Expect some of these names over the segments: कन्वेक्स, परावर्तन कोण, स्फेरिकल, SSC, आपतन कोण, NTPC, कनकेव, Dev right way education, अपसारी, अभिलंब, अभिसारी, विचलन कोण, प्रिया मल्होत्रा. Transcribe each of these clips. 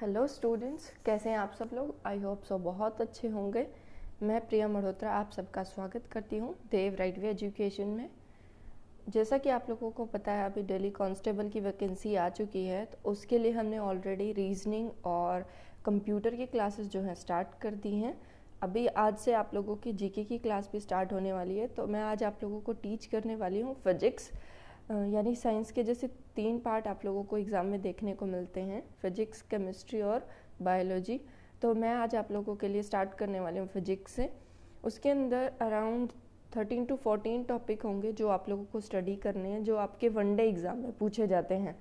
Hello students, कैसे हैं आप सब लोग। आई होप सो बहुत अच्छे होंगे। मैं प्रिया मल्होत्रा आप सबका स्वागत करती हूं देव राइट वे एजुकेशन में। जैसा कि आप लोगों को पता है अभी दिल्ली कांस्टेबल की वैकेंसी आ चुकी है, तो उसके लिए हमने ऑलरेडी रीजनिंग और कंप्यूटर की क्लासेस जो हैं स्टार्ट कर दी हैं। अभी आज से आप लोगों की जीके की क्लास भी स्टार्ट होने वाली है। तो मैं आज आप लोगों को टीच करने वाली हूँ फिजिक्स यानी साइंस के जैसे तीन पार्ट आप लोगों को एग्ज़ाम में देखने को मिलते हैं, फिजिक्स, केमिस्ट्री और बायोलॉजी। तो मैं आज आप लोगों के लिए स्टार्ट करने वाली हूँ फिजिक्स से। उसके अंदर अराउंड 13 to 14 टॉपिक होंगे जो आप लोगों को स्टडी करने हैं, जो आपके वनडे एग्ज़ाम में पूछे जाते हैं।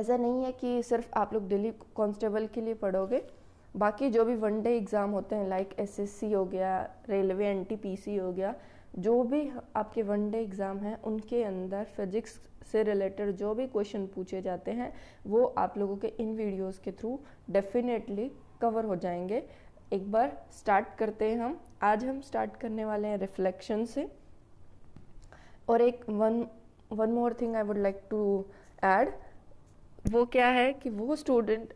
ऐसा नहीं है कि सिर्फ आप लोग दिल्ली कांस्टेबल के लिए पढ़ोगे, बाकी जो भी वनडे एग्ज़ाम होते हैं लाइक SSC हो गया, रेलवे NTPC हो गया, जो भी आपके वनडे एग्ज़ाम हैं उनके अंदर फिजिक्स से रिलेटेड जो भी क्वेश्चन पूछे जाते हैं वो आप लोगों के इन वीडियोस के थ्रू डेफिनेटली कवर हो जाएंगे। एक बार स्टार्ट करते हैं हम। आज हम स्टार्ट करने वाले हैं रिफ्लेक्शन से। और एक one more thing I would like to add, वो क्या है कि वो स्टूडेंट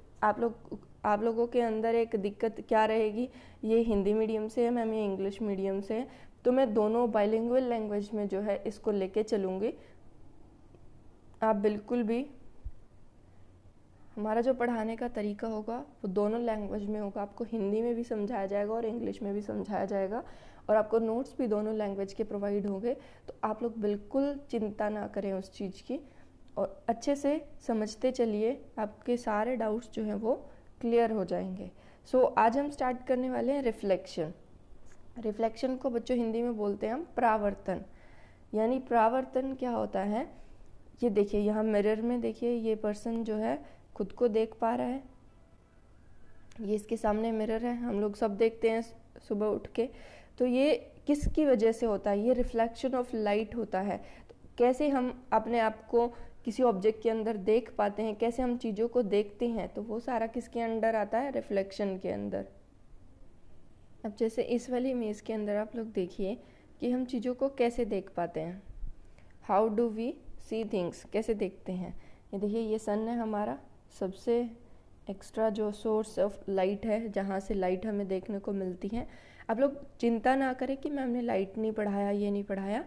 आप लोगों के अंदर एक दिक्कत क्या रहेगी, ये हिंदी मीडियम से है मैम, ये इंग्लिश मीडियम से है, तो मैं दोनों बाइलिंगुअल लैंग्वेज में जो है इसको लेके चलूँगी। आप बिल्कुल भी, हमारा जो पढ़ाने का तरीका होगा वो दोनों लैंग्वेज में होगा। आपको हिंदी में भी समझाया जाएगा और इंग्लिश में भी समझाया जाएगा, और आपको नोट्स भी दोनों लैंग्वेज के प्रोवाइड होंगे। तो आप लोग बिल्कुल चिंता ना करें उस चीज़ की, और अच्छे से समझते चलिए, आपके सारे डाउट्स जो हैं वो क्लियर हो जाएंगे। सो आज हम स्टार्ट करने वाले हैं रिफ्लेक्शन। रिफ्लेक्शन को बच्चों हिंदी में बोलते हैं हम परावर्तन। यानी परावर्तन क्या होता है, ये देखिए यहाँ मिरर में देखिए, ये पर्सन जो है खुद को देख पा रहा है, ये इसके सामने मिरर है, हम लोग सब देखते हैं सुबह उठ के। तो ये किसकी वजह से होता है, ये रिफ्लेक्शन ऑफ लाइट होता है। तो कैसे हम अपने आप को किसी ऑब्जेक्ट के अंदर देख पाते हैं, कैसे हम चीज़ों को देखते हैं, तो वो सारा किसके अंडर आता है, रिफ्लेक्शन के अंदर। अब जैसे इस वाली इमेज के अंदर आप लोग देखिए कि हम चीज़ों को कैसे देख पाते हैं, how do we see things, कैसे देखते हैं। ये देखिए ये सन है, हमारा सबसे एक्स्ट्रा जो सोर्स ऑफ लाइट है, जहाँ से लाइट हमें देखने को मिलती है। आप लोग चिंता ना करें कि मैम ने लाइट नहीं पढ़ाया, ये नहीं पढ़ाया।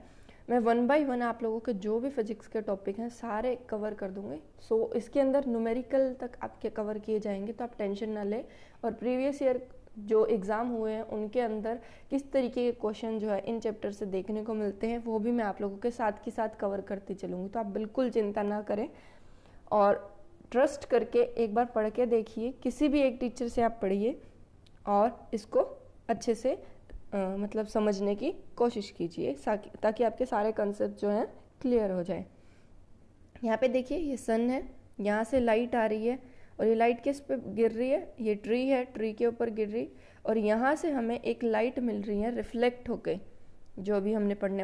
मैं वन बाय वन आप लोगों के जो भी फिजिक्स के टॉपिक हैं सारे कवर कर दूंगी। सो इसके अंदर न्यूमेरिकल तक आपके कवर किए जाएंगे, तो आप टेंशन ना लें। और प्रीवियस ईयर जो एग्ज़ाम हुए हैं उनके अंदर किस तरीके के क्वेश्चन जो है इन चैप्टर से देखने को मिलते हैं वो भी मैं आप लोगों के साथ कवर करती चलूँगी। तो आप बिल्कुल चिंता ना करें और ट्रस्ट करके एक बार पढ़ के देखिए, किसी भी एक टीचर से आप पढ़िए और इसको अच्छे से मतलब समझने की कोशिश कीजिए, ताकि आपके सारे कंसेप्ट जो हैं क्लियर हो जाए। यहाँ पे देखिए ये सन है, यहाँ से लाइट आ रही है, और ये लाइट किस पे गिर रही है, ये ट्री है, ट्री के ऊपर गिर रही, और यहाँ से हमें एक लाइट मिल रही है रिफ्लेक्ट होके। जो अभी हमने पढ़ने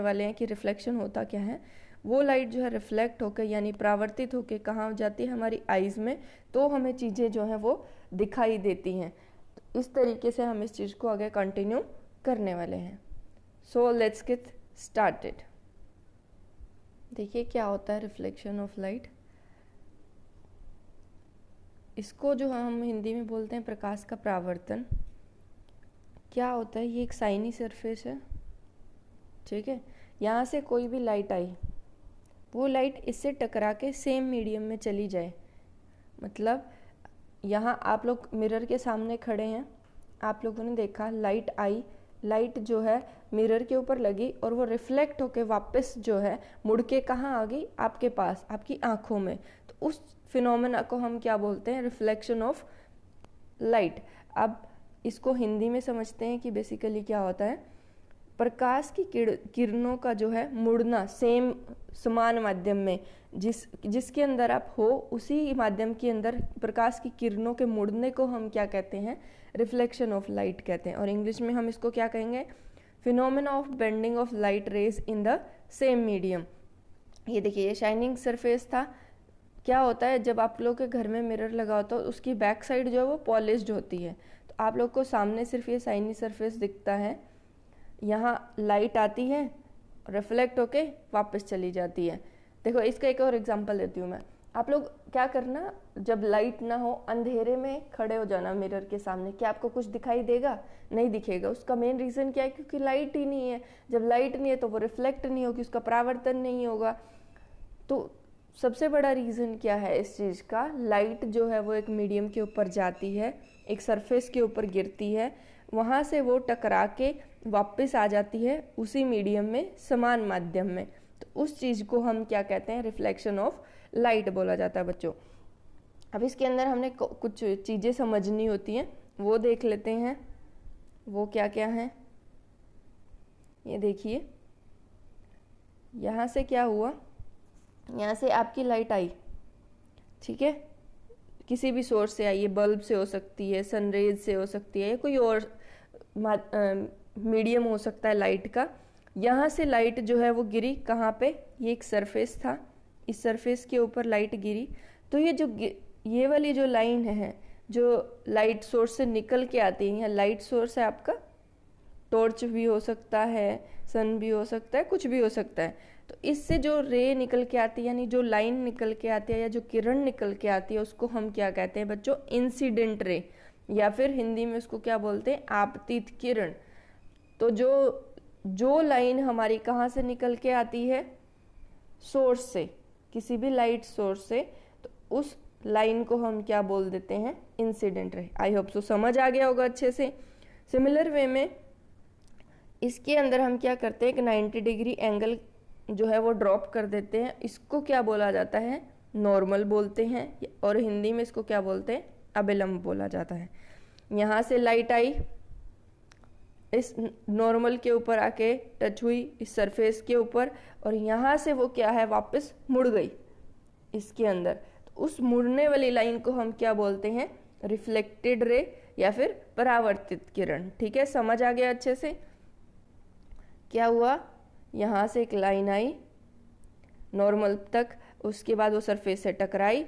वाले हैं कि रिफ्लेक्शन होता क्या है, वो लाइट जो है रिफ्लेक्ट होके यानी परावर्तित होके कहाँ जाती है, हमारी आइज़ में, तो हमें चीज़ें जो हैं वो दिखाई देती हैं। तो इस तरीके से हम इस चीज़ को आगे कंटिन्यू करने वाले हैं। So let's get started. देखिए क्या होता है रिफ्लेक्शन ऑफ लाइट। इसको जो हम हिंदी में बोलते हैं प्रकाश का परावर्तन। क्या होता है, ये एक साइनी सरफेस है, ठीक है। यहाँ से कोई भी लाइट आई, वो लाइट इससे टकरा के सेम मीडियम में चली जाए, मतलब यहाँ आप लोग मिरर के सामने खड़े हैं, आप लोगों ने देखा लाइट आई, लाइट जो है मिरर के ऊपर लगी और वो रिफ्लेक्ट होके वापस जो है मुड़ के कहाँ आ गई, आपके पास, आपकी आँखों में। तो उस फिनोमेना को हम क्या बोलते हैं, रिफ्लेक्शन ऑफ लाइट। अब इसको हिंदी में समझते हैं कि बेसिकली क्या होता है, प्रकाश की किरणों का जो है मुड़ना सेम, समान माध्यम में, जिसके अंदर आप हो उसी माध्यम के अंदर प्रकाश की किरणों के मुड़ने को हम क्या कहते हैं, रिफ्लेक्शन ऑफ लाइट कहते हैं। और इंग्लिश में हम इसको क्या कहेंगे, phenomena of bending of light rays in the same medium. ये देखिए ये शाइनिंग सरफेस था। क्या होता है, जब आप लोग के घर में मिरर लगा होता है उसकी बैक साइड जो है वो पॉलिश्ड होती है, तो आप लोग को सामने सिर्फ ये शाइनी सरफेस दिखता है। यहाँ लाइट आती है, रिफ्लेक्ट होके वापस चली जाती है। देखो इसका एक और एग्जांपल देती हूँ मैं। आप लोग क्या करना, जब लाइट ना हो अंधेरे में खड़े हो जाना मिरर के सामने। क्या आपको कुछ दिखाई देगा? नहीं दिखेगा। उसका मेन रीज़न क्या है? क्योंकि लाइट ही नहीं है। जब लाइट नहीं है तो वो रिफ्लेक्ट नहीं होगी, उसका परावर्तन नहीं होगा। तो सबसे बड़ा रीज़न क्या है इस चीज़ का? लाइट जो है वो एक मीडियम के ऊपर जाती है, एक सरफेस के ऊपर गिरती है, वहाँ से वो टकरा के वापस आ जाती है उसी मीडियम में, समान माध्यम में। तो उस चीज़ को हम क्या कहते हैं? रिफ्लेक्शन ऑफ लाइट बोला जाता है बच्चों। अब इसके अंदर हमने कुछ चीज़ें समझनी होती हैं, वो देख लेते हैं। वो क्या क्या हैं? ये देखिए, यहाँ से क्या हुआ, यहाँ से आपकी लाइट आई, ठीक है, किसी भी सोर्स से आई है, बल्ब से हो सकती है, सनरेज से हो सकती है, कोई और मीडियम हो सकता है लाइट का। यहाँ से लाइट जो है वो गिरी कहाँ पे? ये एक सरफेस था, इस सरफेस के ऊपर लाइट गिरी। तो ये जो ये वाली जो लाइन है जो लाइट सोर्स से निकल के आती है, लाइट सोर्स है आपका टॉर्च भी हो सकता है, सन भी हो सकता है, कुछ भी हो सकता है। तो इससे जो रे निकल के आती है, यानी जो लाइन निकल के आती है या जो किरण निकल के आती है, उसको हम क्या कहते हैं बच्चों? इंसिडेंट रे, या फिर हिंदी में उसको क्या बोलते हैं? आपतित किरण। तो जो लाइन हमारी कहाँ से निकल के आती है? सोर्स से, किसी भी लाइट सोर्स से। तो उस लाइन को हम क्या बोल देते हैं? Incident ray. I hope so समझ आ गया होगा अच्छे से। सिमिलर वे में इसके अंदर हम क्या करते हैं? एक 90 डिग्री एंगल जो है वो ड्रॉप कर देते हैं, इसको क्या बोला जाता है? नॉर्मल बोलते हैं, और हिंदी में इसको क्या बोलते हैं? अभिलंब बोला जाता है। यहाँ से लाइट आई, इस नॉर्मल के ऊपर आके टच हुई इस सरफेस के ऊपर, और यहाँ से वो क्या है? वापस मुड़ गई इसके अंदर। तो उस मुड़ने वाली लाइन को हम क्या बोलते हैं? रिफ्लेक्टेड रे या फिर परावर्तित किरण। ठीक है, समझ आ गया अच्छे से। क्या हुआ? यहाँ से एक लाइन आई नॉर्मल तक, उसके बाद वो सरफेस से टकराई,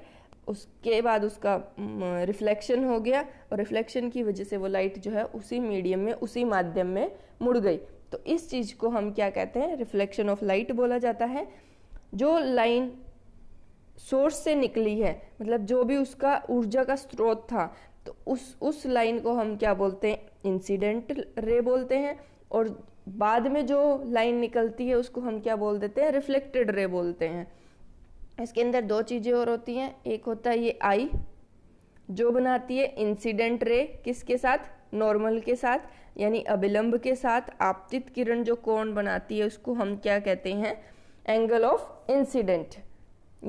उसके बाद उसका रिफ्लेक्शन हो गया, और रिफ्लेक्शन की वजह से वो लाइट जो है उसी मीडियम में, उसी माध्यम में मुड़ गई। तो इस चीज़ को हम क्या कहते हैं? रिफ्लेक्शन ऑफ लाइट बोला जाता है। जो लाइन सोर्स से निकली है, मतलब जो भी उसका ऊर्जा का स्रोत था, तो उस लाइन को हम क्या बोलते हैं? इंसिडेंट रे बोलते हैं। और बाद में जो लाइन निकलती है उसको हम क्या बोल देते हैं? रिफ्लेक्टेड रे बोलते हैं। इसके अंदर दो चीज़ें और होती हैं, एक होता है ये आई जो बनाती है इंसिडेंट रे, किसके साथ? नॉर्मल के साथ, यानी अभिलंब के साथ। आपतित किरण जो कोण बनाती है उसको हम क्या कहते हैं? एंगल ऑफ इंसिडेंट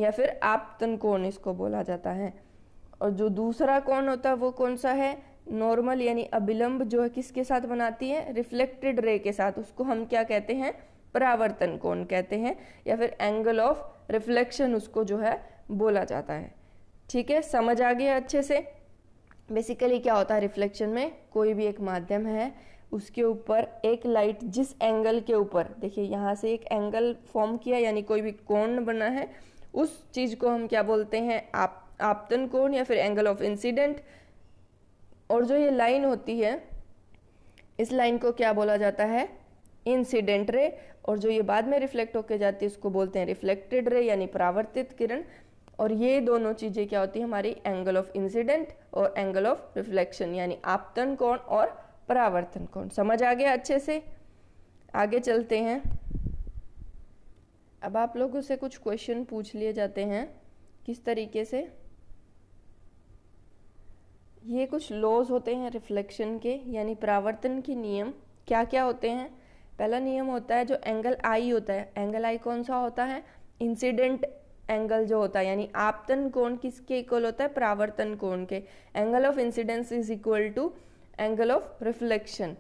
या फिर आपतन कोण इसको बोला जाता है। और जो दूसरा कोण होता है वो कौन सा है? नॉर्मल यानी अभिलंब जो है किसके साथ बनाती है? रिफ्लेक्टेड रे के साथ। उसको हम क्या कहते हैं? परावर्तन कोण कहते हैं, या फिर एंगल ऑफ रिफ्लेक्शन उसको जो है बोला जाता है। ठीक है, समझ आ गया अच्छे से। बेसिकली क्या होता है रिफ्लेक्शन में? कोई भी एक माध्यम है, उसके ऊपर एक लाइट जिस एंगल के ऊपर, देखिए यहाँ से एक एंगल फॉर्म किया, यानी कोई भी कोण बना है, उस चीज़ को हम क्या बोलते हैं? आपतन कोण या फिर एंगल ऑफ इंसिडेंट। और जो ये लाइन होती है, इस लाइन को क्या बोला जाता है? Incident ray. और जो ये बाद में रिफ्लेक्ट होके जाती है उसको बोलते हैं रिफ्लेक्टेड रे यानी परावर्तित किरण। और ये दोनों चीज़ें क्या होती है हमारी? एंगल ऑफ इंसिडेंट और एंगल ऑफ रिफ्लेक्शन, यानी आपतन कोण और परावर्तन कोण। समझ आ गया अच्छे से। आगे चलते हैं। अब आप लोगों से कुछ क्वेश्चन पूछ लिए जाते हैं, किस तरीके से ये कुछ लॉज होते हैं रिफ्लेक्शन के, यानी परावर्तन के नियम क्या क्या होते हैं। पहला नियम होता है जो एंगल आई होता है, एंगल आई कौन सा होता है? इंसिडेंट एंगल जो होता है, यानी आपतन कोण किसके इक्वल होता है? परावर्तन कोण के। Angle of incidence is equal to angle of reflection.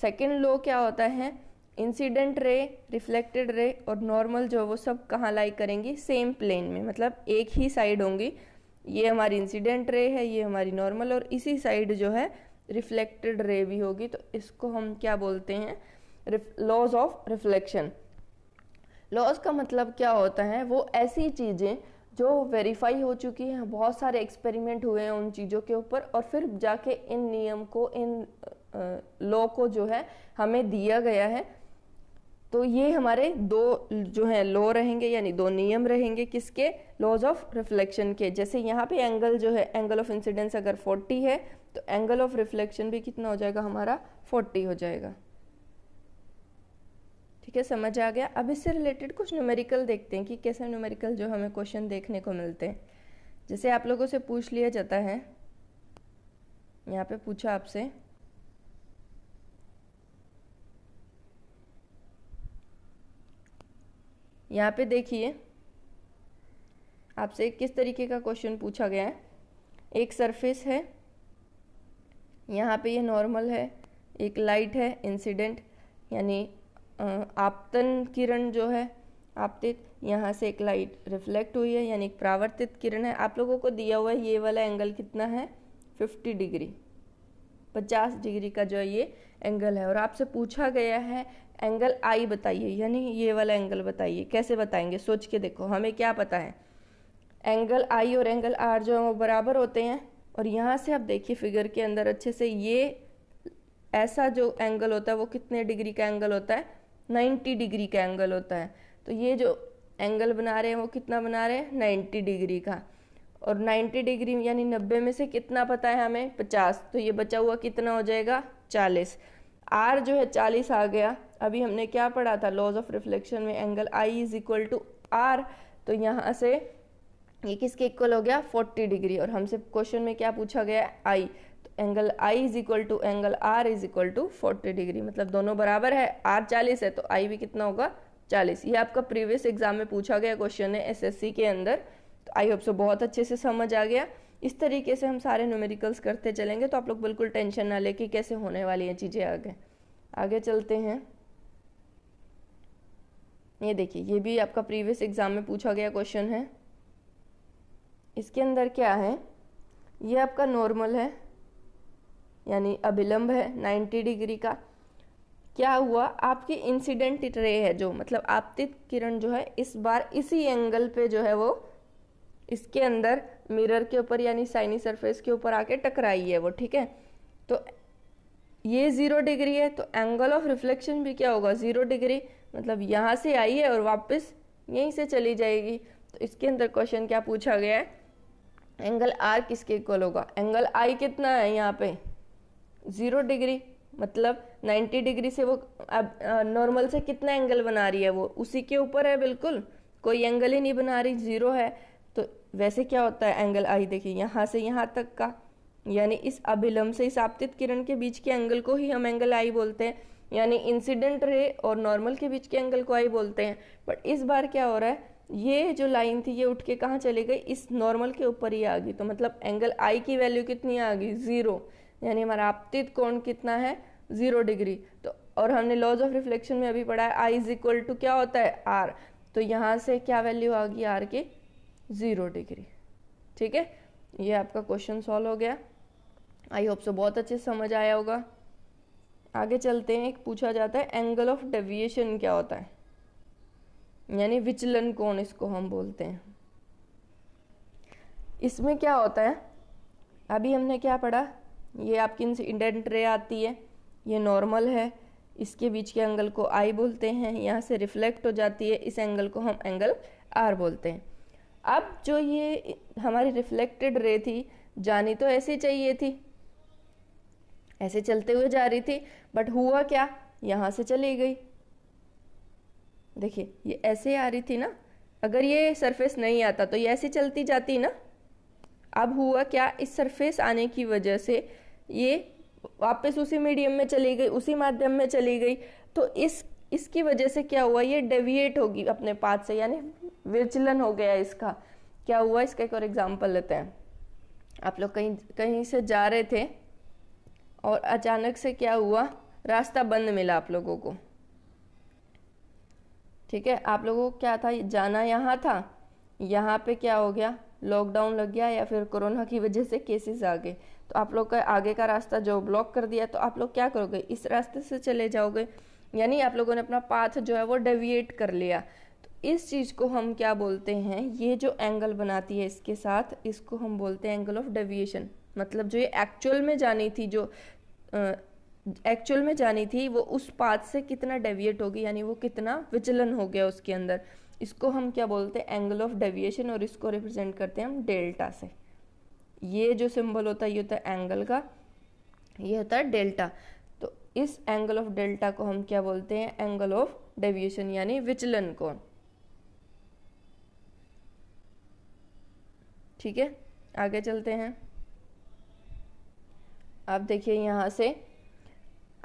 Second law क्या होता है? इंसिडेंट रे, रिफ्लेक्टेड रे और नॉर्मल जो है वो सब कहाँ लाई करेंगी? सेम प्लेन में, मतलब एक ही साइड होंगी। ये हमारी इंसिडेंट रे है, ये हमारी नॉर्मल, और इसी साइड जो है रिफ्लेक्टेड रे भी होगी। तो इसको हम क्या बोलते हैं? Laws of reflection. लॉज का मतलब क्या होता है? वो ऐसी चीज़ें जो वेरीफाई हो चुकी हैं, बहुत सारे एक्सपेरिमेंट हुए हैं उन चीज़ों के ऊपर, और फिर जाके इन नियम को, इन लॉ को जो है हमें दिया गया है। तो ये हमारे दो जो है लॉ रहेंगे, यानी दो नियम रहेंगे किसके, लॉज ऑफ रिफ्लेक्शन के। जैसे यहाँ पे एंगल जो है, एंगल ऑफ इंसिडेंस अगर 40 है तो एंगल ऑफ रिफ्लेक्शन भी कितना हो जाएगा हमारा, 40 हो जाएगा। ठीक है, समझ आ गया। अब इससे रिलेटेड कुछ न्यूमेरिकल देखते हैं कि कैसे न्यूमेरिकल जो हमें क्वेश्चन देखने को मिलते हैं। जैसे आप लोगों से पूछ लिया जाता है, यहाँ पे पूछा आपसे यहाँ पे देखिए आपसे किस तरीके का क्वेश्चन पूछा गया है। एक सरफेस है, यहाँ पे ये नॉर्मल है, एक लाइट है इंसिडेंट यानी आपतन किरण जो है आपतित, यहाँ से एक लाइट रिफ्लेक्ट हुई है यानी एक परावर्तित किरण है। आप लोगों को दिया हुआ है ये वाला एंगल कितना है, 50 डिग्री का जो है ये एंगल है, और आपसे पूछा गया है एंगल आई बताइए, यानी ये वाला एंगल बताइए। कैसे बताएंगे, सोच के देखो। हमें क्या पता है एंगल आई और एंगल आर जो है वो बराबर होते हैं, और यहाँ से आप देखिए फिगर के अंदर अच्छे से, ये ऐसा जो एंगल होता है वो कितने डिग्री का एंगल होता है, 90 डिग्री का एंगल होता है। तो ये जो एंगल बना रहे हैं वो कितना बना रहे हैं, 90 डिग्री का, और 90 डिग्री यानी 90 में से कितना पता है हमें, 50, तो ये बचा हुआ कितना हो जाएगा, 40। आर जो है 40 आ गया। अभी हमने क्या पढ़ा था लॉज ऑफ रिफ्लेक्शन में, angle I is equal to R, तो यहाँ से ये किसके इक्वल हो गया, 40 डिग्री, और हमसे क्वेश्चन में क्या पूछा गया, आई, तो angle I is equal to angle R is equal to 40 degree, मतलब दोनों बराबर है, आर 40 है तो आई भी कितना होगा, 40। ये आपका प्रीवियस एग्जाम में पूछा गया क्वेश्चन है SSC के अंदर। तो आई होप सो बहुत अच्छे से समझ आ गया। इस तरीके से हम सारे न्यूमेरिकल्स करते चलेंगे, तो आप लोग बिल्कुल टेंशन ना ले कि कैसे होने वाली हैं चीज़ें। आगे आगे चलते हैं, ये देखिए ये भी आपका प्रीवियस एग्जाम में पूछा गया क्वेश्चन है। इसके अंदर क्या है, ये आपका नॉर्मल है यानी अभिलंब है 90 डिग्री का। क्या हुआ, आपकी इंसिडेंट रे है जो, मतलब आपतित किरण जो है इस बार इसी एंगल पे जो है वो इसके अंदर मिरर के ऊपर यानी साइनी सरफेस के ऊपर आके टकराई है वो। ठीक है, तो ये 0 डिग्री है, तो एंगल ऑफ रिफ्लेक्शन भी क्या होगा, 0 डिग्री, मतलब यहाँ से आई है और वापस यहीं से चली जाएगी। तो इसके अंदर क्वेश्चन क्या पूछा गया है, एंगल आर किसके इक्वल होगा, एंगल आई कितना है यहाँ पे, 0 डिग्री, मतलब 90 डिग्री से वो अब नॉर्मल से कितना एंगल बना रही है, वो उसी के ऊपर है, बिल्कुल कोई एंगल ही नहीं बना रही, 0 है। तो वैसे क्या होता है एंगल आई, देखिए यहाँ से यहाँ तक का, यानी इस अभिलंब से इस आपतित किरण के बीच के एंगल को ही हम एंगल आई बोलते हैं, यानी इंसिडेंट रे और नॉर्मल के बीच के एंगल को आई बोलते हैं। बट इस बार क्या हो रहा है, ये जो लाइन थी ये उठ के कहाँ चली गई, इस नॉर्मल के ऊपर ही आ गई, तो मतलब एंगल आई की वैल्यू कितनी आ गई, 0, यानी हमारा आपतित कोण कितना है, 0 डिग्री। तो और हमने लॉज ऑफ रिफ्लेक्शन में अभी पढ़ा है आई इज इक्वल टू क्या होता है, आर, तो यहाँ से क्या वैल्यू आ गई आर की, 0 डिग्री। ठीक है, ये आपका क्वेश्चन सॉल्व हो गया। आई होप सो बहुत अच्छे से समझ आया होगा। आगे चलते हैं, एक पूछा जाता है एंगल ऑफ डेविएशन क्या होता है, यानी विचलन कोण इसको हम बोलते हैं। इसमें क्या होता है, अभी हमने क्या पढ़ा, ये आपकी इंसिडेंट रे आती है, ये नॉर्मल है, इसके बीच के एंगल को आई बोलते हैं, यहाँ से रिफ्लेक्ट हो जाती है, इस एंगल को हम एंगल आर बोलते हैं। अब जो ये हमारी रिफ्लेक्टेड रे थी, जानी तो ऐसे चाहिए थी, ऐसे चलते हुए जा रही थी, बट हुआ क्या, यहाँ से चली गई। देखिए ये ऐसे आ रही थी ना, अगर ये सरफेस नहीं आता तो ये ऐसे चलती जाती ना। अब हुआ क्या, इस सरफेस आने की वजह से ये वापस उसी मीडियम में चली गई, उसी माध्यम में चली गई, तो इसकी वजह से क्या हुआ, ये डेविएट होगी अपने पाथ से, यानी विचलन हो गया इसका। क्या हुआ, इसका एक और एग्जांपल लेते हैं। आप लोग कहीं से जा रहे थे और अचानक से क्या हुआ, रास्ता बंद मिला आप लोगों को। ठीक है, आप लोगों को क्या था, जाना यहाँ था, यहाँ पे क्या हो गया, लॉकडाउन लग गया या फिर कोरोना की वजह से केसेस आ गए, तो आप लोग का आगे का रास्ता जो ब्लॉक कर दिया, तो आप लोग क्या करोगे, इस रास्ते से चले जाओगे, यानी आप लोगों ने अपना पाथ जो है वो डेविएट कर लिया। तो इस चीज़ को हम क्या बोलते हैं, ये जो एंगल बनाती है इसके साथ, इसको हम बोलते हैं एंगल ऑफ डेविएशन, मतलब जो ये एक्चुअल में जानी थी, जो एक्चुअल में जानी थी वो उस पाथ से कितना डेविएट होगी, यानी वो कितना विचलन हो गया उसके अंदर, इसको हम क्या बोलते हैं एंगल ऑफ डेविएशन, और इसको रिप्रेजेंट करते हैं हम डेल्टा से। ये जो सिंबल होता है ये होता है एंगल का, ये होता है डेल्टा। तो इस एंगल ऑफ डेल्टा को हम क्या बोलते हैं एंगल ऑफ डेविएशन, यानी विचलन कोण। ठीक है, आगे चलते हैं। आप देखिए यहाँ से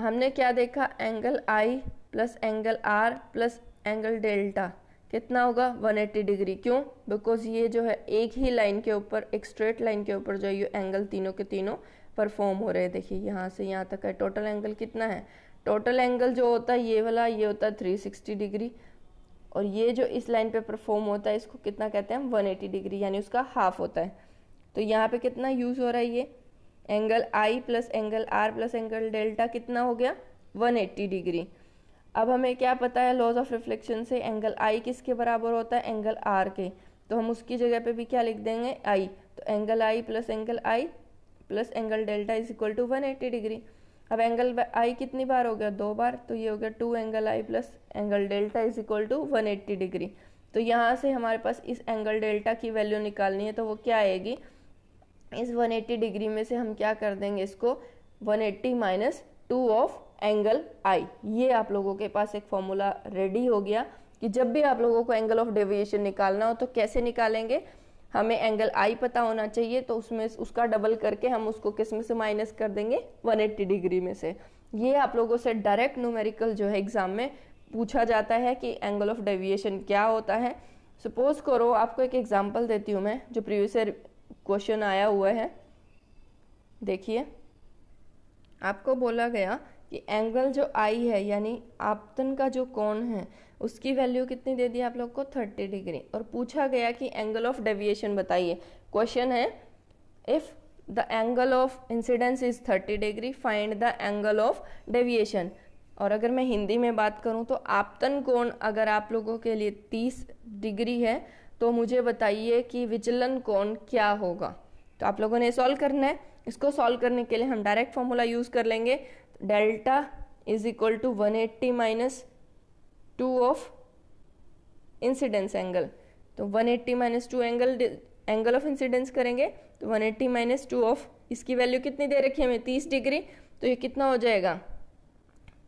हमने क्या देखा, angle I plus angle R plus angle delta कितना होगा 180 डिग्री। क्यों? बिकॉज ये जो है एक ही लाइन के ऊपर, एक स्ट्रेट लाइन के ऊपर जो है ये एंगल तीनों के तीनों परफॉर्म हो रहे हैं। देखिए यहाँ से यहाँ तक है, टोटल एंगल कितना है, टोटल एंगल जो होता है ये वाला ये होता है 360 डिग्री, और ये जो इस लाइन पे परफॉर्म होता है इसको कितना कहते हैं हम 180 डिग्री, यानी उसका हाफ होता है। तो यहाँ पे कितना यूज हो रहा है ये angle I plus angle R plus angle delta कितना हो गया 180 डिग्री। अब हमें क्या पता है लॉज ऑफ रिफ्लेक्शन से, एंगल आई किसके बराबर होता है एंगल आर के, तो हम उसकी जगह पे भी क्या लिख देंगे आई। तो angle I plus angle delta is equal to 180 degree. अब एंगल आई कितनी बार हो गया, दो बार, तो ये हो गया 2 angle I plus angle delta is equal to 180 degree. तो यहाँ से हमारे पास इस एंगल डेल्टा की वैल्यू निकालनी है, तो वो क्या आएगी, इस 180 डिग्री में से हम क्या कर देंगे इसको 180 माइनस 2 ऑफ एंगल आई। ये आप लोगों के पास एक फॉर्मूला रेडी हो गया कि जब भी आप लोगों को एंगल ऑफ डेविएशन निकालना हो तो कैसे निकालेंगे, हमें एंगल आई पता होना चाहिए, तो उसमें उसका डबल करके हम उसको किस में से माइनस कर देंगे 180 डिग्री में से। ये आप लोगों से डायरेक्ट न्यूमेरिकल जो है एग्जाम में पूछा जाता है कि एंगल ऑफ डेविएशन क्या होता है। सपोज करो, आपको एक एग्जाम्पल देती हूँ मैं, जो प्रीवियस ईयर क्वेश्चन आया हुआ है। देखिए आपको बोला गया कि एंगल जो आई है यानी आपतन का जो कोण है उसकी वैल्यू कितनी दे दी आप लोग को 30 डिग्री, और पूछा गया कि एंगल ऑफ डेविएशन बताइए। क्वेश्चन है if the angle of incidence is 30 degree find the angle of deviation. और अगर मैं हिंदी में बात करूं तो आपतन कोण अगर आप लोगों के लिए 30 डिग्री है तो मुझे बताइए कि विचलन कोण क्या होगा। तो आप लोगों ने सॉल्व करना है। इसको सॉल्व करने के लिए हम डायरेक्ट फॉर्मूला यूज कर लेंगे, delta is equal to 180 minus 2 of incidence angle. तो 180 माइनस 2 एंगल ऑफ इंसिडेंस करेंगे तो 180 माइनस 2 ऑफ, इसकी वैल्यू कितनी दे रखी है हमें 30 डिग्री, तो ये कितना हो जाएगा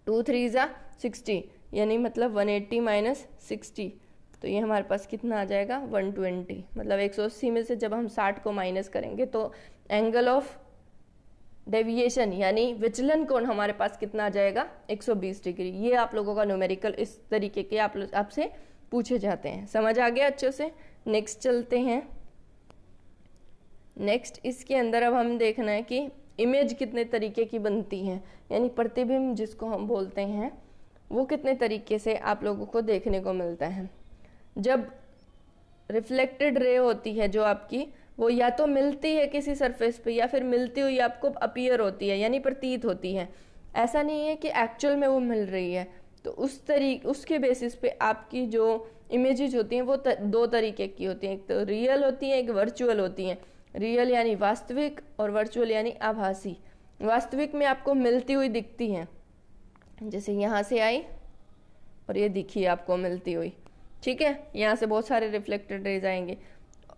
2 3 जा 60, यानी मतलब 180 माइनस 60, तो ये हमारे पास कितना आ जाएगा 120। मतलब 180 में से जब हम 60 को माइनस करेंगे तो एंगल ऑफ डेविएशन यानी विचलन कोण हमारे पास कितना आ जाएगा 120 डिग्री। ये आप लोगों का न्यूमेरिकल इस तरीके के आपसे पूछे जाते हैं। समझ आ गया अच्छे से? नेक्स्ट चलते हैं। नेक्स्ट इसके अंदर अब हम देखना है कि इमेज कितने तरीके की बनती है, यानी प्रतिबिंब जिसको हम बोलते हैं वो कितने तरीके से आप लोगों को देखने को मिलता है। जब रिफ्लेक्टेड रे होती है जो आपकी, वो या तो मिलती है किसी सरफेस पे या फिर मिलती हुई आपको अपीयर होती है, यानी प्रतीत होती है। ऐसा नहीं है कि एक्चुअल में वो मिल रही है। तो उसके बेसिस पे आपकी जो इमेजेज होती हैं वो दो तरीके की होती हैं, एक तो रियल होती हैं, एक वर्चुअल होती हैं। रियल यानी वास्तविक और वर्चुअल यानी आभासी। वास्तविक में आपको मिलती हुई दिखती हैं, जैसे यहाँ से आई और ये दिखी आपको मिलती हुई, ठीक है, यहाँ से बहुत सारे रिफ्लेक्टेड रेज आएंगे।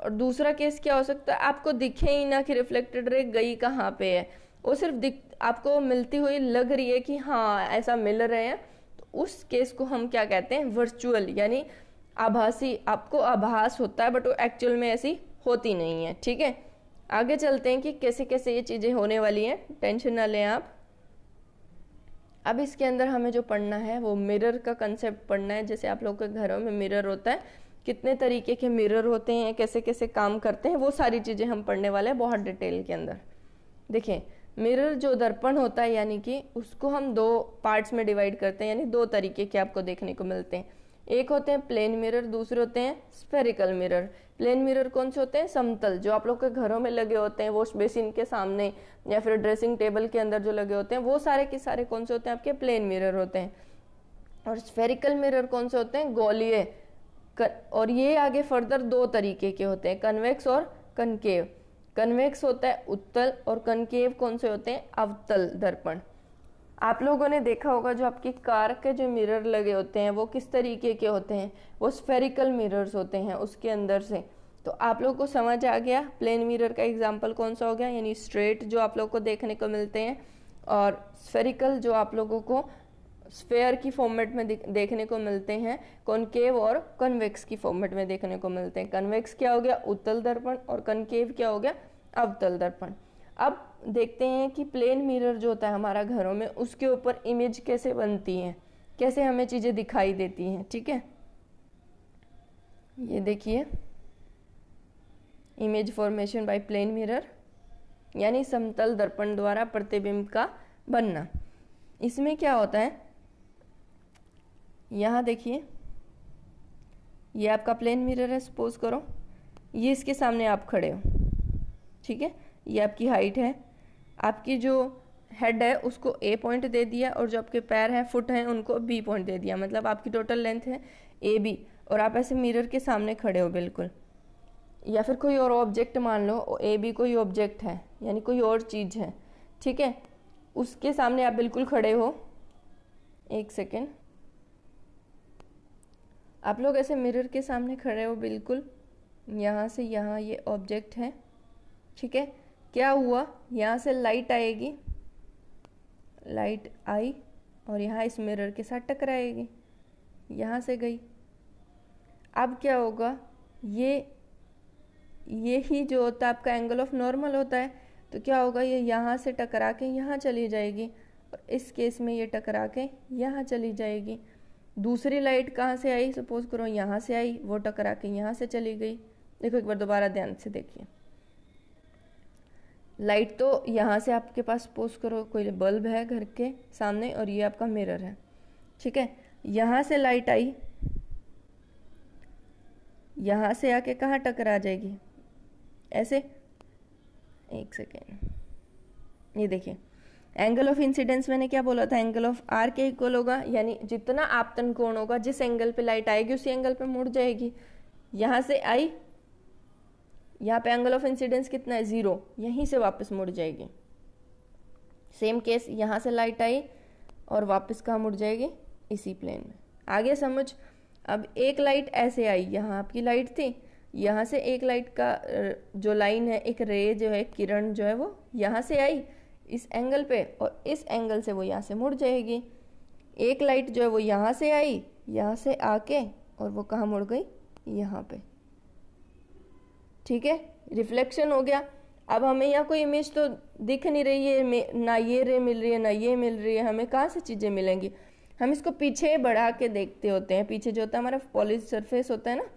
और दूसरा केस क्या हो सकता है, आपको दिखे ही ना कि रिफ्लेक्टेड रे गई कहाँ पे है, वो सिर्फ आपको मिलती हुई लग रही है कि हाँ ऐसा मिल रहे हैं, तो उस केस को हम क्या कहते हैं वर्चुअल, यानी आभासी। आपको आभास होता है बट वो एक्चुअल में ऐसी होती नहीं है। ठीक है, आगे चलते हैं कि कैसे कैसे ये चीज़ें होने वाली हैं, टेंशन ना लें आप। अब इसके अंदर हमें जो पढ़ना है वो मिरर का कंसेप्ट पढ़ना है। जैसे आप लोगों के घरों में मिरर होता है, कितने तरीके के मिरर होते हैं, कैसे कैसे काम करते हैं, वो सारी चीज़ें हम पढ़ने वाले हैं बहुत डिटेल के अंदर। देखिए मिरर जो दर्पण होता है यानी कि उसको हम दो पार्ट्स में डिवाइड करते हैं, यानी दो तरीके के आपको देखने को मिलते हैं। एक होते हैं प्लेन मिरर, दूसरे होते हैं स्फेरिकल मिरर। प्लेन मिरर कौन से होते हैं, समतल, जो आप लोग के घरों में लगे होते हैं, वॉश बेसिन के सामने या फिर ड्रेसिंग टेबल के अंदर जो लगे होते हैं, वो सारे के सारे कौन से होते हैं आपके प्लेन मिरर होते हैं। और स्फेरिकल मिरर कौन से होते हैं, गोलीय, और ये आगे फर्दर दो तरीके के होते हैं, कन्वेक्स और कनकेव। कन्वेक्स होता है उत्तल और कनकेव कौन से होते हैं, अवतल दर्पण। आप लोगों ने देखा होगा जो आपकी कार के जो मिरर लगे होते हैं वो किस तरीके के होते हैं, वो स्फेरिकल मिरर्स होते हैं उसके अंदर से। तो आप लोगों को समझ आ गया प्लेन मिरर का एग्जांपल कौन सा हो गया, यानी स्ट्रेट जो आप लोगों को देखने को मिलते हैं, और स्फेरिकल जो आप लोगों को स्फेयर की फॉर्मेट में देखने को मिलते हैं, कॉन्केव और कन्वेक्स की फॉर्मेट में देखने को मिलते हैं। कन्वेक्स क्या हो गया, उत्तल दर्पण, और कन्केव क्या हो गया, अवतल दर्पण। अब देखते हैं कि प्लेन मिरर जो होता है हमारा घरों में, उसके ऊपर इमेज कैसे बनती है, कैसे हमें चीज़ें दिखाई देती हैं। ठीक है, ये देखिए image formation by plane mirror, यानी समतल दर्पण द्वारा प्रतिबिंब का बनना। इसमें क्या होता है, यहाँ देखिए ये आपका प्लेन मिरर है, सपोज करो ये इसके सामने आप खड़े हो, ठीक है, ये आपकी हाइट है, आपकी जो हेड है उसको ए पॉइंट दे दिया और जो आपके पैर हैं, फुट हैं, उनको बी पॉइंट दे दिया, मतलब आपकी टोटल लेंथ है ए बी, और आप ऐसे मिरर के सामने खड़े हो बिल्कुल। या फिर कोई और ऑब्जेक्ट मान लो, ए बी कोई ऑब्जेक्ट है यानी कोई और चीज़ है, ठीक है, उसके सामने आप बिल्कुल खड़े हो। एक सेकेंड, आप लोग ऐसे मिरर के सामने खड़े हो बिल्कुल, यहाँ से यहाँ ये ऑब्जेक्ट है, ठीक है, क्या हुआ, यहाँ से लाइट आएगी, लाइट आई और यहाँ इस मिरर के साथ टकराएगी, यहाँ से गई। अब क्या होगा, ये ही जो होता है आपका एंगल ऑफ नॉर्मल होता है, तो क्या होगा, ये यहाँ से टकरा के यहाँ चली जाएगी, और इस केस में ये टकरा के यहाँ चली जाएगी। दूसरी लाइट कहाँ से आई, सपोज करो यहाँ से आई, वो टकरा के यहाँ से चली गई। देखो एक बार दोबारा ध्यान से देखिए, लाइट तो यहाँ से आपके पास, सपोज करो कोई बल्ब है घर के सामने और ये आपका मिरर है, ठीक है, यहाँ से लाइट आई, यहाँ से आके कहाँ टकरा जाएगी, ऐसे। एक सेकेंड, ये देखिए एंगल ऑफ इंसिडेंस, मैंने क्या बोला था, एंगल ऑफ आर के इक्वल होगा, यानी जितना आपतन कोण होगा, जिस एंगल पे लाइट आएगी उसी एंगल पे मुड़ जाएगी। यहाँ से आई, यहाँ पे एंगल ऑफ इंसिडेंस कितना है, जीरो, यहीं से वापस मुड़ जाएगी। सेम केस, यहाँ से लाइट आई और वापस कहाँ मुड़ जाएगी, इसी प्लेन में। आगे समझ, अब एक लाइट ऐसे आई, यहाँ आपकी लाइट थी, यहाँ से एक लाइट का जो लाइन है, एक रे जो है, किरण जो है, वो यहाँ से आई इस एंगल पे और इस एंगल से वो यहाँ से मुड़ जाएगी। एक लाइट जो है वो यहाँ से आई, यहाँ से आके और वो कहाँ मुड़ गई, यहाँ पे, ठीक है, रिफ्लेक्शन हो गया। अब हमें यहाँ कोई इमेज तो दिख नहीं रही है, ना ये रे मिल रही है ना ये मिल रही है, हमें कहाँ से चीज़ें मिलेंगी, हम इसको पीछे बढ़ा के देखते होते हैं। पीछे जो होता है हमारा पॉलिश सरफेस होता है ना,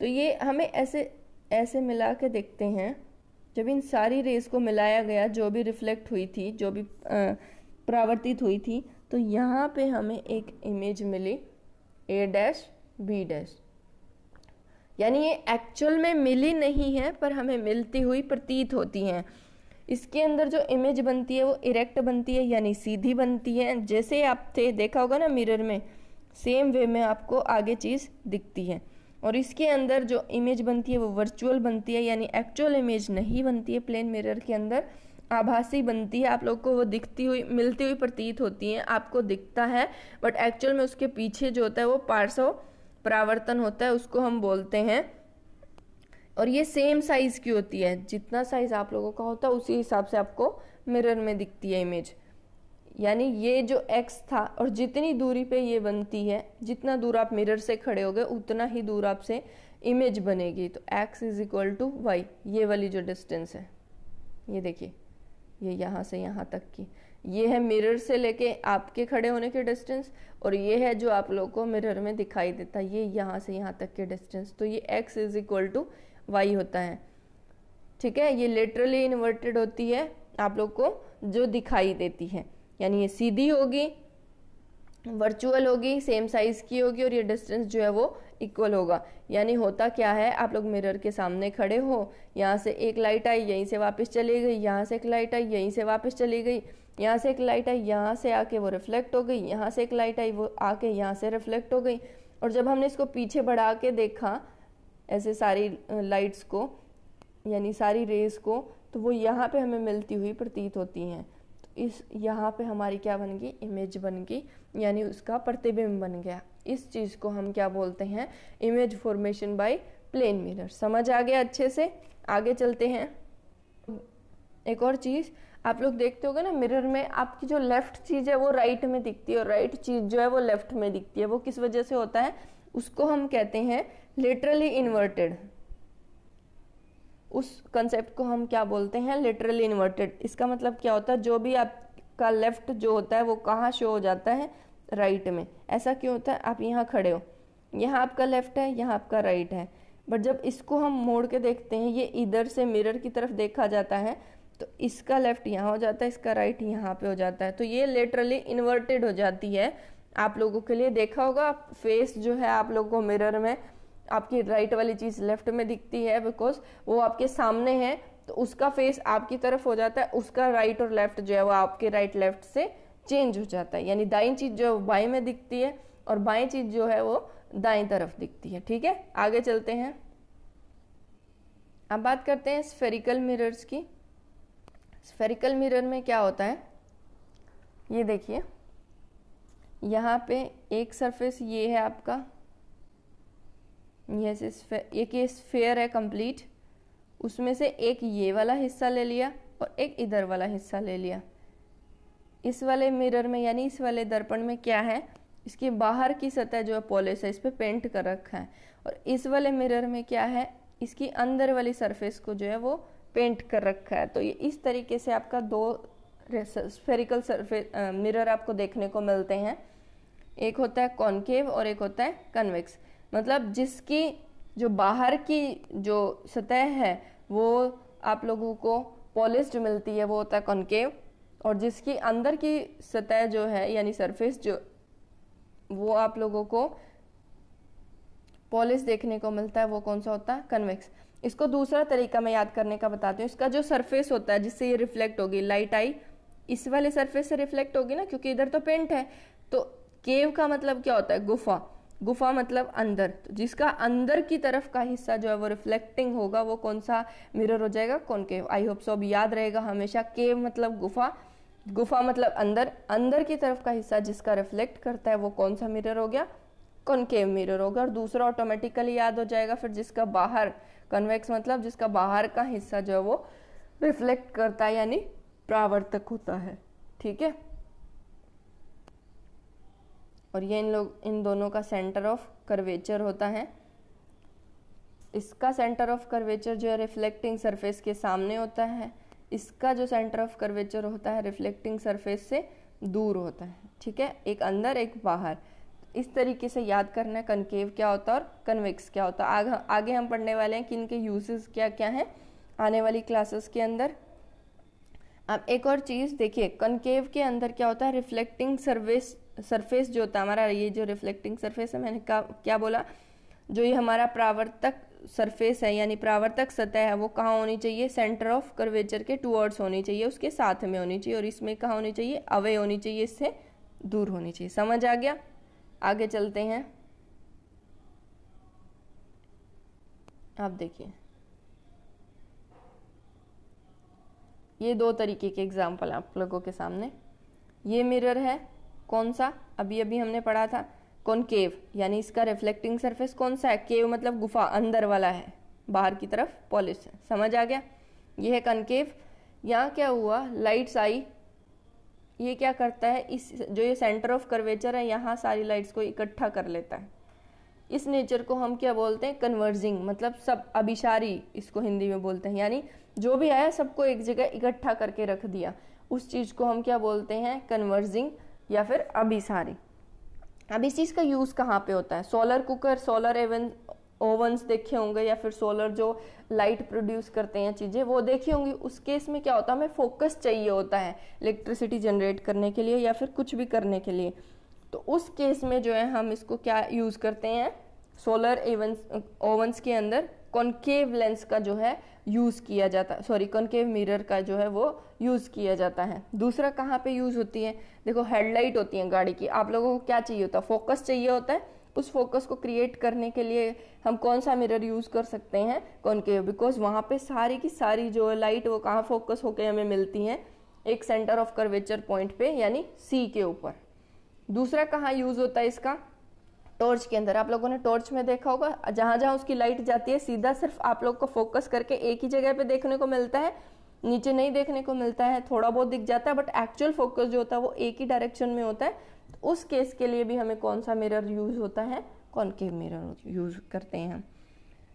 तो ये हमें ऐसे ऐसे मिला के देखते हैं। जब इन सारी रेस को मिलाया गया, जो भी रिफ्लेक्ट हुई थी, जो भी परावर्तित हुई थी, तो यहाँ पे हमें एक इमेज मिली ए डैश बी डैश, यानी ये एक्चुअल में मिली नहीं है पर हमें मिलती हुई प्रतीत होती हैं। इसके अंदर जो इमेज बनती है वो इरेक्ट बनती है, यानी सीधी बनती है, जैसे आपने देखा होगा ना मिरर में, सेम वे में आपको आगे चीज़ दिखती है। और इसके अंदर जो इमेज बनती है वो वर्चुअल बनती है, यानी एक्चुअल इमेज नहीं बनती है, प्लेन मिरर के अंदर आभासी बनती है, आप लोग को वो दिखती हुई मिलती हुई प्रतीत होती हैं, आपको दिखता है, बट एक्चुअल में उसके पीछे जो होता है वो पार्श्व परावर्तन होता है, उसको हम बोलते हैं। और ये सेम साइज़ की होती है, जितना साइज़ आप लोगों का होता है उसी हिसाब से आपको मिरर में दिखती है इमेज, यानी ये जो एक्स था और जितनी दूरी पे ये बनती है, जितना दूर आप मिरर से खड़े होगे उतना ही दूर आपसे इमेज बनेगी। तो X is equal to Y, ये वाली जो डिस्टेंस है, ये देखिए ये यहाँ से यहाँ तक की, ये है मिरर से लेके आपके खड़े होने के डिस्टेंस, और ये है जो आप लोग को मिरर में दिखाई देता है, ये यहाँ से यहाँ तक के डिस्टेंस। तो ये X is equal to Y होता है, ठीक है, ये लेटरली इन्वर्टेड होती है आप लोग को जो दिखाई देती है, यानी ये सीधी होगी, वर्चुअल होगी, सेम साइज़ की होगी, और ये डिस्टेंस जो है वो इक्वल होगा। यानी होता क्या है, आप लोग मिरर के सामने खड़े हो, यहाँ से एक लाइट आई यहीं से वापस चली गई, यहाँ से एक लाइट आई यहीं से वापस चली गई, यहाँ से एक लाइट आई यहाँ से आके वो रिफ्लेक्ट हो गई, यहाँ से एक लाइट आई वो आके यहाँ से रिफ्लेक्ट हो गई। और जब हमने इसको पीछे बढ़ा के देखा ऐसे सारी लाइट्स को, यानी सारी रेस को, तो वो यहाँ पे हमें मिलती हुई प्रतीत होती हैं। इस यहाँ पे हमारी क्या बन गई, इमेज बन गई, यानी उसका प्रतिबिंब बन गया। इस चीज़ को हम क्या बोलते हैं, image formation by plane mirror. समझ आ गया अच्छे से? आगे चलते हैं। एक और चीज़ आप लोग देखते होगे ना, मिरर में आपकी जो लेफ्ट चीज़ है वो राइट में दिखती है और राइट चीज़ जो है वो लेफ्ट में दिखती है। वो किस वजह से होता है, उसको हम कहते हैं लेटरली इन्वर्टेड। उस कंसेप्ट को हम क्या बोलते हैं, लेटरली इन्वर्टेड। इसका मतलब क्या होता है, जो भी आपका लेफ्ट जो होता है वो कहाँ शो हो जाता है, राइट में। ऐसा क्यों होता है, आप यहाँ खड़े हो, यहाँ आपका लेफ्ट है, यहाँ आपका राइट है, बट जब इसको हम मोड़ के देखते हैं, ये इधर से मिरर की तरफ देखा जाता है तो इसका लेफ्ट यहाँ हो जाता है, इसका राइट यहाँ पे हो जाता है, तो ये लेटरली इन्वर्टेड हो जाती है। आप लोगों के लिए देखा होगा, फेस जो है आप लोगों को मिरर में आपकी राइट वाली चीज़ लेफ्ट में दिखती है, बिकॉज वो आपके सामने है, तो उसका फेस आपकी तरफ हो जाता है, उसका राइट और लेफ्ट जो है वो आपके राइट लेफ्ट से चेंज हो जाता है, यानी दाईं चीज़ जो है वो बाएं में दिखती है और बाएं चीज़ जो है वो दाईं तरफ दिखती है। ठीक है, आगे चलते हैं। अब बात करते हैं स्फेरिकल मिरर्स की। स्फेरिकल मिरर में क्या होता है, ये देखिए, यहाँ पे एक सरफेस ये है आपका, ये एक ये स्फेयर है कंप्लीट, उसमें से एक ये वाला हिस्सा ले लिया और एक इधर वाला हिस्सा ले लिया। इस वाले मिरर में यानी इस वाले दर्पण में क्या है, इसकी बाहर की सतह जो है पॉलिश है, इस पर पेंट कर रखा है, और इस वाले मिरर में क्या है, इसकी अंदर वाली सरफेस को जो है वो पेंट कर रखा है। तो ये इस तरीके से आपका दो स्फेरिकल सरफेस मिरर आपको देखने को मिलते हैं। एक होता है कॉन्केव और एक होता है कन्वेक्स, मतलब जिसकी जो बाहर की जो सतह है वो आप लोगों को पॉलिश्ड मिलती है, वो होता है कॉन्केव, और जिसकी अंदर की सतह जो है यानी सरफेस जो, वो आप लोगों को पॉलिश देखने को मिलता है, वो कौन सा होता है, कन्वेक्स। इसको दूसरा तरीका मैं याद करने का बताती हूँ। इसका जो सरफेस होता है जिससे ये रिफ्लेक्ट होगी, लाइट आई इस वाले सरफेस से रिफ्लेक्ट होगी ना, क्योंकि इधर तो पेंट है। तो केव का मतलब क्या होता है, गुफा, गुफा मतलब अंदर, तो जिसका अंदर की तरफ का हिस्सा जो है वो रिफ्लेक्टिंग होगा, वो कौन सा मिरर हो जाएगा, कॉनकेव। आई होप सो अब याद रहेगा हमेशा, केव मतलब गुफा, गुफा मतलब अंदर, अंदर की तरफ का हिस्सा जिसका रिफ्लेक्ट करता है वो कौन सा मिरर हो गया, कॉनकेव मिरर होगा। और दूसरा ऑटोमेटिकली याद हो जाएगा फिर, जिसका बाहर, कन्वेक्स मतलब जिसका बाहर का हिस्सा जो है वो रिफ्लेक्ट करता है यानी परावर्तक होता है। ठीक है, और ये इन दोनों का सेंटर ऑफ कर्वेचर होता है। इसका सेंटर ऑफ कर्वेचर जो है रिफ्लेक्टिंग सरफेस के सामने होता है, इसका जो सेंटर ऑफ कर्वेचर होता है रिफ्लेक्टिंग सरफेस से दूर होता है। ठीक है, एक अंदर एक बाहर, इस तरीके से याद करना है कनकेव क्या होता है और कन्वेक्स क्या होता है। आगे हम पढ़ने वाले हैं कि इनके यूजेस क्या क्या हैं आने वाली क्लासेस के अंदर। अब एक और चीज़ देखिए, कनकेव के अंदर क्या होता है, रिफ्लेक्टिंग सरफेस जो होता है हमारा, ये जो रिफ्लेक्टिंग सरफेस है, मैंने क्या बोला, जो ये हमारा परावर्तक सरफेस है यानी परावर्तक सतह है, वो कहाँ होनी चाहिए, सेंटर ऑफ कर्वेचर के टुवर्ड्स होनी चाहिए, उसके साथ में होनी चाहिए, और इसमें कहाँ होनी चाहिए, अवे होनी चाहिए, इससे दूर होनी चाहिए। समझ आ गया? आगे चलते हैं। आप देखिए, ये दो तरीके के एग्जाम्पल आप लोगों के सामने। ये मिरर है कौन सा, अभी अभी हमने पढ़ा था, कॉनकेव, यानी इसका रिफ्लेक्टिंग सरफेस कौन सा है, केव मतलब गुफा, अंदर वाला है, बाहर की तरफ पॉलिश है। समझ आ गया? ये है कॉनकेव। यहाँ क्या हुआ, लाइट्स आई, ये क्या करता है, इस जो ये सेंटर ऑफ कर्वेचर है यहाँ सारी लाइट्स को इकट्ठा कर लेता है। इस नेचर को हम क्या बोलते हैं, कन्वर्जिंग, मतलब सब अभिसारी इसको हिंदी में बोलते हैं, यानी जो भी आया सबको एक जगह इकट्ठा करके रख दिया, उस चीज़ को हम क्या बोलते हैं, कन्वर्जिंग या फिर अभिसारी। अब इस चीज़ का यूज़ कहाँ पे होता है, सोलर कुकर, सोलर ओवन्स देखे होंगे, या फिर सोलर जो लाइट प्रोड्यूस करते हैं चीज़ें वो देखी होंगी। उस केस में क्या होता है, हमें फोकस चाहिए होता है इलेक्ट्रिसिटी जनरेट करने के लिए या फिर कुछ भी करने के लिए, तो उस केस में जो है हम इसको क्या यूज़ करते हैं, सोलर ओवन्स के अंदर कॉनकेव लेंस का जो है यूज़ किया जाता है, सॉरी कॉनकेव मिरर का जो है वो यूज़ किया जाता है। दूसरा कहाँ पे यूज़ होती है, देखो हेडलाइट होती है गाड़ी की, आप लोगों को क्या चाहिए होता है, फोकस चाहिए होता है, उस फोकस को क्रिएट करने के लिए हम कौन सा मिरर यूज़ कर सकते हैं, कॉनकेव, बिकॉज वहाँ पे सारी की सारी जो लाइट वो कहाँ फोकस होकर हमें मिलती है, एक सेंटर ऑफ कर्वेचर पॉइंट पे यानी सी के ऊपर। दूसरा कहाँ यूज होता है इसका? टॉर्च के अंदर। आप लोगों ने टॉर्च में देखा होगा जहां जहां उसकी लाइट जाती है सीधा सिर्फ आप लोग को फोकस करके एक ही जगह पे देखने को मिलता है, नीचे नहीं देखने को मिलता है, थोड़ा बहुत दिख जाता है बट एक्चुअल फोकस जो होता है वो एक ही डायरेक्शन में होता है। तो उस केस के लिए भी हमें कौन सा मिरर यूज होता है? कॉन्केव मिरर यूज करते हैं हम।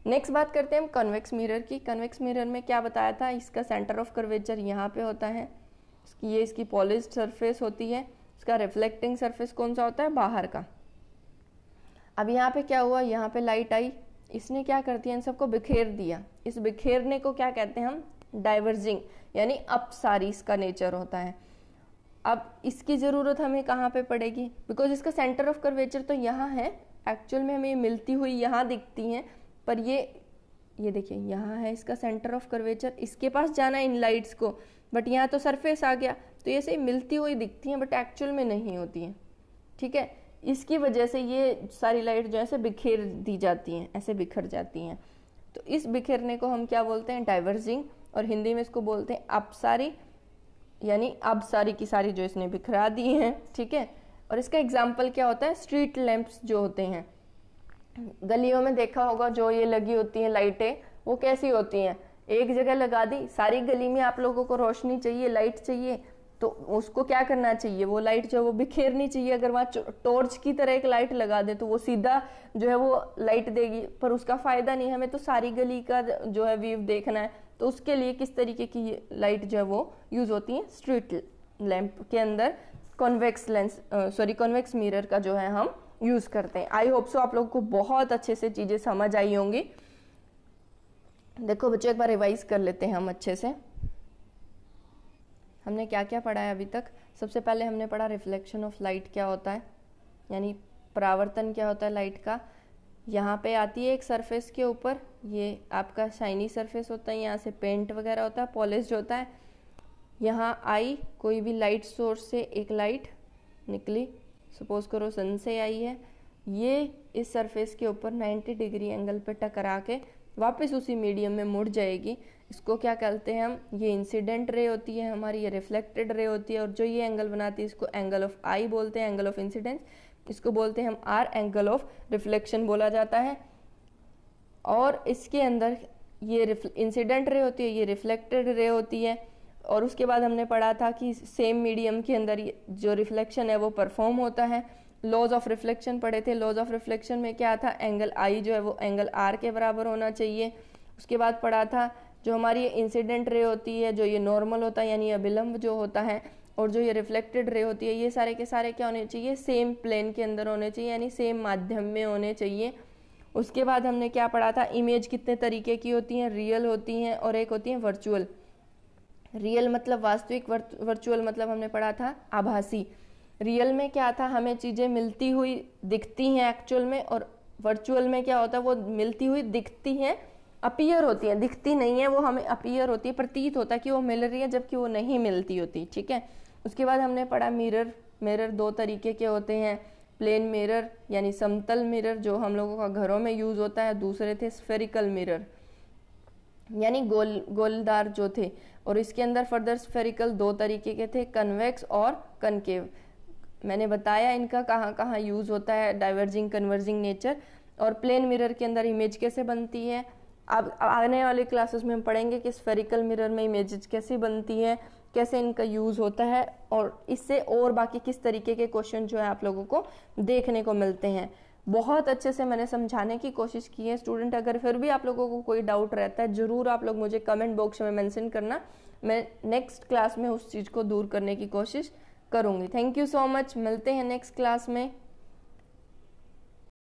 नेक्स्ट बात करते हैं हम कन्वेक्स मिरर की। कन्वेक्स मिरर में क्या बताया था, इसका सेंटर ऑफ कर्वेचर यहाँ पे होता है, ये इसकी पॉलिश्ड सरफेस होती है, इसका रिफ्लेक्टिंग सरफेस कौन सा होता है? बाहर का। अब यहाँ पे क्या हुआ, यहाँ पे लाइट आई, इसने क्या कर दिया, इन सबको बिखेर दिया। इस बिखेरने को क्या कहते हैं हम? डाइवर्जिंग यानी अपसारी इसका नेचर होता है। अब इसकी ज़रूरत हमें कहाँ पे पड़ेगी, बिकॉज इसका सेंटर ऑफ कर्वेचर तो यहाँ है, एक्चुअल में हमें ये मिलती हुई यहाँ दिखती हैं, पर ये देखिए यहाँ है इसका सेंटर ऑफ कर्वेचर, इसके पास जाना है इन लाइट्स को, बट यहाँ तो सरफेस आ गया तो ये सही मिलती हुई दिखती हैं बट एक्चुअल में नहीं होती हैं, ठीक है। इसकी वजह से ये सारी लाइट जो है ऐसे बिखेर दी जाती हैं, ऐसे बिखर जाती हैं। तो इस बिखेरने को हम क्या बोलते हैं? डाइवर्जिंग, और हिंदी में इसको बोलते हैं अपसारी, यानी अब सारी की सारी जो इसने बिखरा दी हैं, ठीक है। और इसका एग्जाम्पल क्या होता है? स्ट्रीट लैंप्स जो होते हैं, गलियों में देखा होगा जो ये लगी होती हैं लाइटें, वो कैसी होती हैं? एक जगह लगा दी, सारी गली में आप लोगों को रोशनी चाहिए, लाइट चाहिए, तो उसको क्या करना चाहिए, वो लाइट जो है वो बिखेरनी चाहिए। अगर वहाँ टॉर्च की तरह एक लाइट लगा दे तो वो सीधा जो है वो लाइट देगी, पर उसका फायदा नहीं, हमें तो सारी गली का जो है व्यू देखना है। तो उसके लिए किस तरीके की लाइट जो है वो यूज होती है? स्ट्रीट लैंप के अंदर कॉन्वेक्स लेंस कॉन्वेक्स मिरर का जो है हम यूज करते हैं। आई होप सो आप लोगों को बहुत अच्छे से चीजें समझ आई होंगी। देखो बच्चों एक बार रिवाइज कर लेते हैं हम अच्छे से, हमने क्या क्या पढ़ा है अभी तक। सबसे पहले हमने पढ़ा रिफ्लेक्शन ऑफ लाइट क्या होता है, यानी परावर्तन क्या होता है लाइट का। यहाँ पे आती है एक सरफेस के ऊपर, ये आपका शाइनी सरफेस होता है, यहाँ से पेंट वगैरह होता है, पॉलिश होता है। यहाँ आई कोई भी लाइट सोर्स से एक लाइट निकली, सपोज करो सन से आई है, ये इस सरफेस के ऊपर 90 डिग्री एंगल पे टकरा के वापस उसी मीडियम में मुड़ जाएगी। इसको क्या कहते हैं हम? ये इंसिडेंट रे होती है हमारी, ये रिफ्लेक्टेड रे होती है, और जो ये एंगल बनाती है इसको एंगल ऑफ आई बोलते हैं, एंगल ऑफ इंसिडेंस इसको बोलते हैं हम आर, एंगल ऑफ रिफ्लेक्शन बोला जाता है। और इसके अंदर ये इंसिडेंट रे होती है, ये रिफ्लेक्टेड रे होती है। और उसके बाद हमने पढ़ा था कि सेम मीडियम के अंदर जो रिफ्लेक्शन है वो परफॉर्म होता है। लॉज ऑफ रिफ्लेक्शन पढ़े थे, लॉज ऑफ रिफ्लेक्शन में क्या था? एंगल आई जो है वो एंगल आर के बराबर होना चाहिए। उसके बाद पढ़ा था जो हमारी ये इंसिडेंट रे होती है, जो ये नॉर्मल होता है यानी अभिलंब जो होता है, और जो ये रिफ्लेक्टेड रे होती है, ये सारे के सारे क्या होने चाहिए? सेम प्लेन के अंदर होने चाहिए, यानी सेम माध्यम में होने चाहिए। उसके बाद हमने क्या पढ़ा था? इमेज कितने तरीके की होती हैं, रियल होती हैं और एक होती हैं वर्चुअल। रियल मतलब वास्तविक, वर्चुअल मतलब हमने पढ़ा था आभासी। रियल में क्या था? हमें चीज़ें मिलती हुई दिखती हैं एक्चुअल में, और वर्चुअल में क्या होता है? वो मिलती हुई दिखती हैं, अपीयर होती हैं, दिखती नहीं है, वो हमें अपीयर होती है, प्रतीत होता है कि वो मिल रही है जबकि वो नहीं मिलती होती, ठीक है। उसके बाद हमने पढ़ा मिरर। मिरर दो तरीके के होते हैं, प्लेन मिरर यानी समतल मिरर जो हम लोगों का घरों में यूज होता है, दूसरे थे स्फेरिकल मिरर यानी गोलदार जो थे, और इसके अंदर फर्दर स्फेरिकल दो तरीके के थे, कन्वेक्स और कनकेव। मैंने बताया इनका कहाँ कहाँ यूज होता है, डाइवर्जिंग कन्वर्जिंग नेचर। और प्लेन मिरर के अंदर इमेज कैसे बनती है, अब आने वाली क्लासेस में हम पढ़ेंगे कि स्फेरिकल मिरर में इमेज कैसे बनती है, कैसे इनका यूज होता है, और इससे और बाकी किस तरीके के क्वेश्चन जो है आप लोगों को देखने को मिलते हैं। बहुत अच्छे से मैंने समझाने की कोशिश की है स्टूडेंट। अगर फिर भी आप लोगों को कोई डाउट रहता है, जरूर आप लोग मुझे कमेंट बॉक्स में मेंशन करना, मैं नेक्स्ट क्लास में उस चीज़ को दूर करने की कोशिश करूँगी। थैंक यू सो मच, मिलते हैं नेक्स्ट क्लास में।